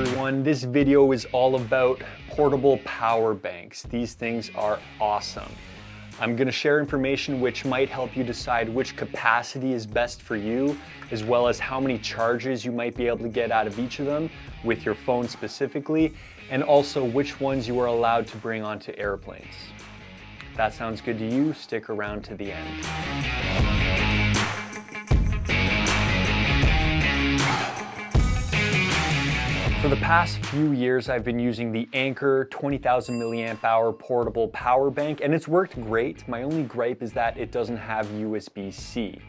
everyone. This video is all about portable power banks. These things are awesome. I'm going to share information which might help you decide which capacity is best for you, as well as how many charges you might be able to get out of each of them with your phone specifically, and also which ones you are allowed to bring onto airplanes. If that sounds good to you, stick around to the end. For the past few years, I've been using the Anker 20,000 milliamp hour portable power bank, and it's worked great. My only gripe is that it doesn't have USB-C.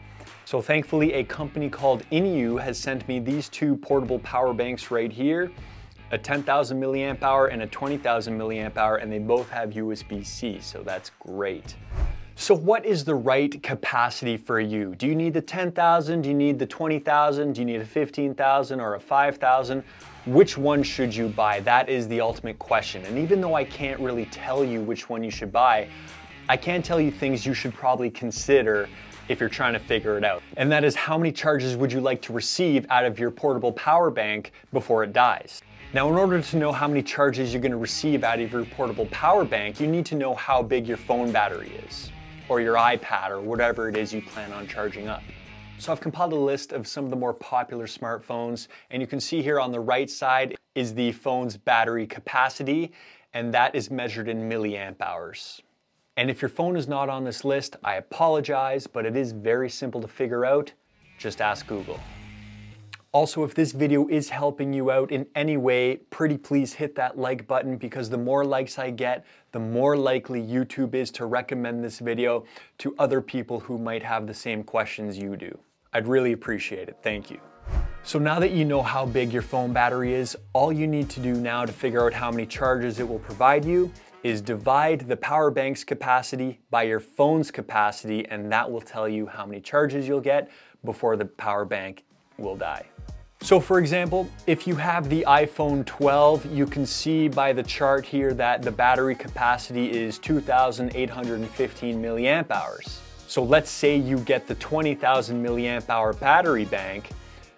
So thankfully, a company called INIU has sent me these two portable power banks right here, a 10,000 milliamp hour and a 20,000 milliamp hour, and they both have USB-C, so that's great. So what is the right capacity for you? Do you need the 10,000? Do you need the 20,000? Do you need a 15,000 or a 5,000? Which one should you buy? That is the ultimate question. And even though I can't really tell you which one you should buy, I can tell you things you should probably consider if you're trying to figure it out. And that is, how many charges would you like to receive out of your portable power bank before it dies? Now, in order to know how many charges you're going to receive out of your portable power bank, you need to know how big your phone battery is, or your iPad, or whatever it is you plan on charging up. So I've compiled a list of some of the more popular smartphones, and you can see here on the right side is the phone's battery capacity, and that is measured in milliamp hours. And if your phone is not on this list, I apologize, but it is very simple to figure out. Just ask Google. Also, if this video is helping you out in any way, pretty please hit that like button, because the more likes I get, the more likely YouTube is to recommend this video to other people who might have the same questions you do. I'd really appreciate it. Thank you. So now that you know how big your phone battery is, all you need to do now to figure out how many charges it will provide you is divide the power bank's capacity by your phone's capacity, and that will tell you how many charges you'll get before the power bank will die. So for example, if you have the iPhone 12, you can see by the chart here that the battery capacity is 2,815 milliamp hours. So let's say you get the 20,000 milliamp hour battery bank,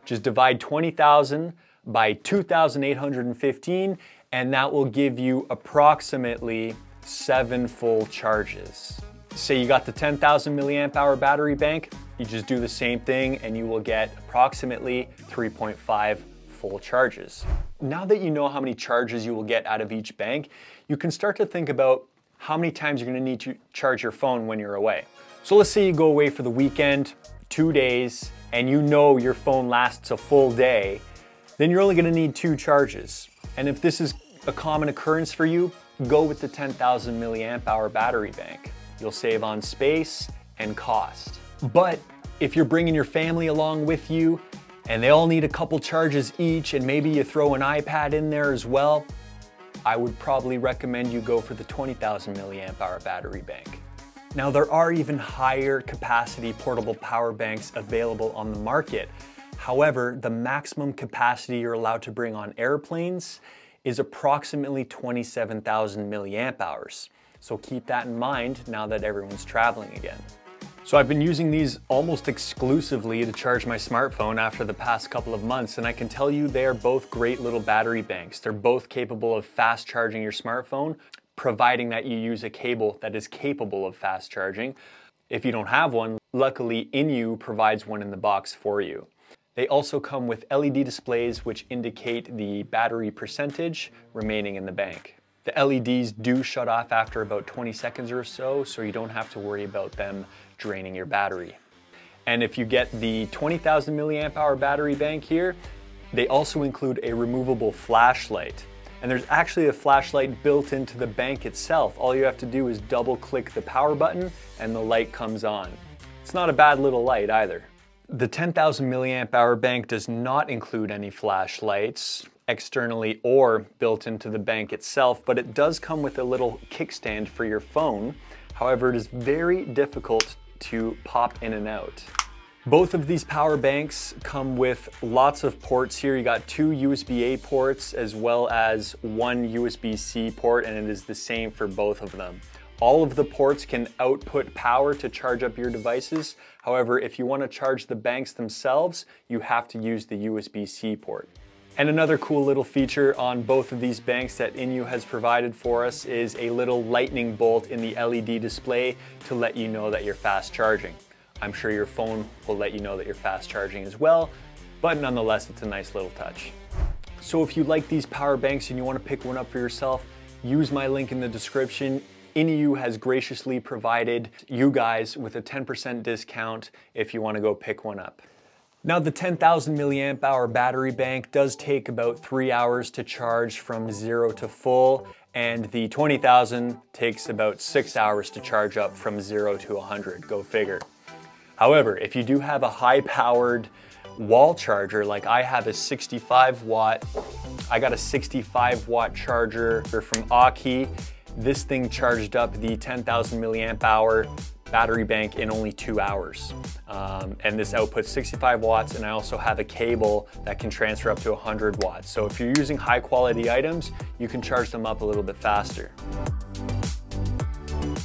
just divide 20,000 by 2,815, and that will give you approximately 7 full charges. Say you got the 10,000 milliamp hour battery bank, you just do the same thing and you will get approximately 3.5 full charges. Now that you know how many charges you will get out of each bank, you can start to think about how many times you're going to need to charge your phone when you're away. So let's say you go away for the weekend, 2 days, and you know your phone lasts a full day, then you're only going to need 2 charges. And if this is a common occurrence for you, go with the 10,000 milliamp hour battery bank. You'll save on space and cost. But if you're bringing your family along with you and they all need a couple charges each, and maybe you throw an iPad in there as well, I would probably recommend you go for the 20,000 milliamp hour battery bank. Now, there are even higher capacity portable power banks available on the market. However, the maximum capacity you're allowed to bring on airplanes is approximately 27,000 milliamp hours. So keep that in mind now that everyone's traveling again. So I've been using these almost exclusively to charge my smartphone after the past couple of months, and I can tell you they are both great little battery banks. They're both capable of fast charging your smartphone, providing that you use a cable that is capable of fast charging. If you don't have one, luckily INIU provides one in the box for you. They also come with LED displays which indicate the battery percentage remaining in the bank. The LEDs do shut off after about 20 seconds or so, so you don't have to worry about them draining your battery. And if you get the 20,000 milliamp hour battery bank here, they also include a removable flashlight. And there's actually a flashlight built into the bank itself. All you have to do is double click the power button and the light comes on. It's not a bad little light either. The 10,000 milliamp hour bank does not include any flashlights, externally or built into the bank itself, but it does come with a little kickstand for your phone. However, it is very difficult to pop in and out. Both of these power banks come with lots of ports here. You got 2 USB-A ports as well as 1 USB-C port, and it is the same for both of them. All of the ports can output power to charge up your devices. However, if you want to charge the banks themselves, you have to use the USB-C port. And another cool little feature on both of these banks that INIU has provided for us is a little lightning bolt in the LED display to let you know that you're fast charging. I'm sure your phone will let you know that you're fast charging as well, but nonetheless, it's a nice little touch. So if you like these power banks and you want to pick one up for yourself, use my link in the description. INIU has graciously provided you guys with a 10% discount if you want to go pick one up. Now the 10,000 milliamp hour battery bank does take about 3 hours to charge from 0 to full, and the 20,000 takes about 6 hours to charge up from 0 to 100, go figure. However, if you do have a high powered wall charger, like I have a 65 watt charger from Aukey, this thing charged up the 10,000 milliamp hour battery bank in only 2 hours. And this outputs 65 watts, and I also have a cable that can transfer up to 100 watts. So if you're using high quality items, you can charge them up a little bit faster.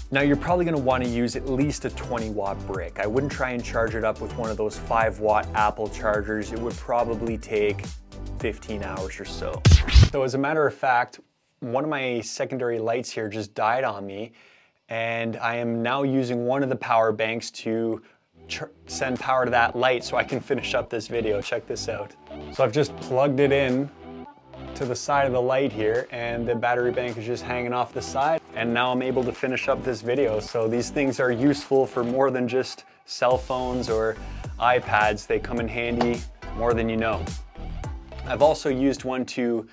Now you're probably gonna wanna use at least a 20 watt brick. I wouldn't try and charge it up with one of those 5 watt Apple chargers. It would probably take 15 hours or so. So as a matter of fact, one of my secondary lights here just died on me, and I am now using one of the power banks to send power to that light so I can finish up this video. Check this out. So I've just plugged it in to the side of the light here, and the battery bank is just hanging off the side, and now I'm able to finish up this video. So these things are useful for more than just cell phones or iPads. They come in handy more than you know. I've also used one to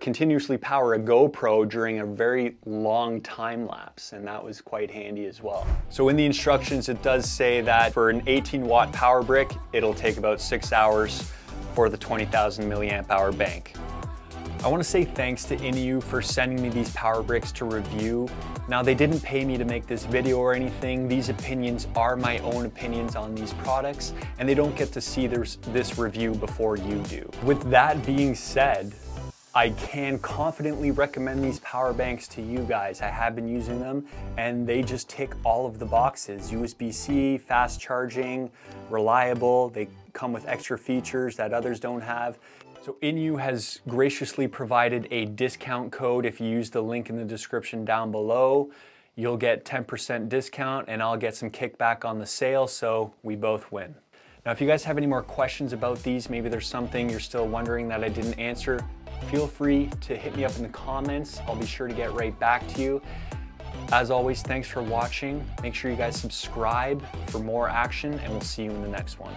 continuously power a GoPro during a very long time lapse, and that was quite handy as well. So in the instructions, it does say that for an 18 watt power brick, it'll take about 6 hours for the 20,000 milliamp hour bank. I want to say thanks to INIU for sending me these power bricks to review. Now, they didn't pay me to make this video or anything. These opinions are my own opinions on these products, and they don't get to see this review before you do. With that being said, I can confidently recommend these power banks to you guys. I have been using them, and they just tick all of the boxes. USB-C, fast charging, reliable. They come with extra features that others don't have. So INIU has graciously provided a discount code. If you use the link in the description down below, you'll get 10% discount, and I'll get some kickback on the sale, so we both win. Now, if you guys have any more questions about these, maybe there's something you're still wondering that I didn't answer, feel free to hit me up in the comments. I'll be sure to get right back to you. As always, thanks for watching. Make sure you guys subscribe for more action, and we'll see you in the next one.